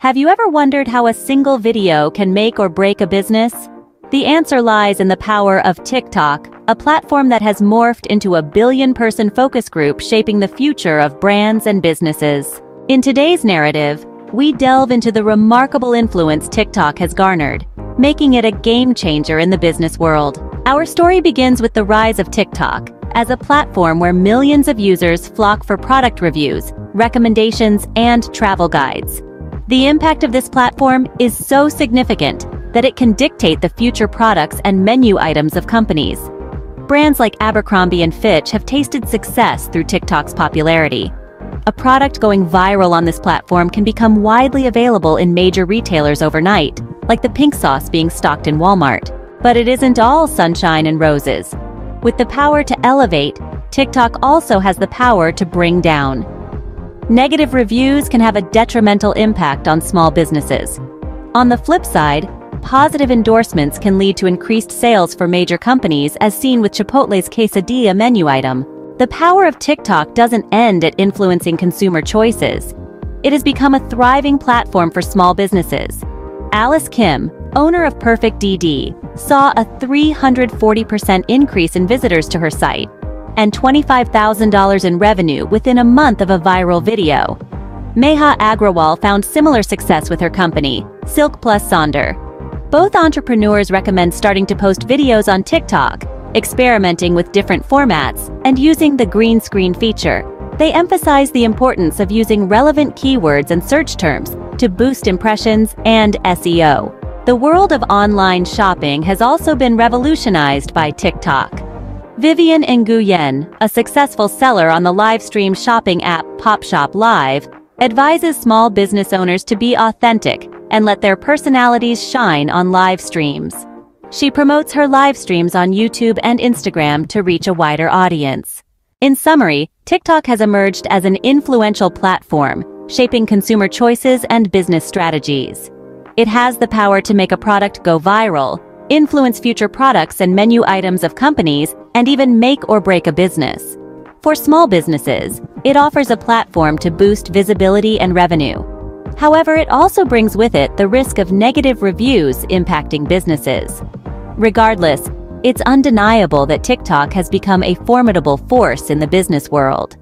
Have you ever wondered how a single video can make or break a business? The answer lies in the power of TikTok, a platform that has morphed into a billion-person focus group shaping the future of brands and businesses. In today's narrative, we delve into the remarkable influence TikTok has garnered, making it a game changer in the business world. Our story begins with the rise of TikTok as a platform where millions of users flock for product reviews, recommendations, and travel guides. The impact of this platform is so significant that it can dictate the future products and menu items of companies. Brands like Abercrombie & Fitch have tasted success through TikTok's popularity. A product going viral on this platform can become widely available in major retailers overnight, like the pink sauce being stocked in Walmart. But it isn't all sunshine and roses. With the power to elevate, TikTok also has the power to bring down. Negative reviews can have a detrimental impact on small businesses. On the flip side, positive endorsements can lead to increased sales for major companies, as seen with Chipotle's quesadilla menu item. The power of TikTok doesn't end at influencing consumer choices. It has become a thriving platform for small businesses. Alice Kim, owner of PerfectDD, saw a 340% increase in visitors to her site and $25,000 in revenue within a month of a viral video. Meha Agrawal found similar success with her company, Silk Plus Sonder. Both entrepreneurs recommend starting to post videos on TikTok, experimenting with different formats, and using the green screen feature. They emphasize the importance of using relevant keywords and search terms to boost impressions and SEO. The world of online shopping has also been revolutionized by TikTok. Vivian Nguyen, a successful seller on the live stream shopping app PopShop Live, advises small business owners to be authentic and let their personalities shine on live streams. She promotes her live streams on YouTube and Instagram to reach a wider audience. In summary, TikTok has emerged as an influential platform, shaping consumer choices and business strategies. It has the power to make a product go viral, influence future products and menu items of companies, and even make or break a business. For small businesses, it offers a platform to boost visibility and revenue. However, it also brings with it the risk of negative reviews impacting businesses. Regardless, it's undeniable that TikTok has become a formidable force in the business world.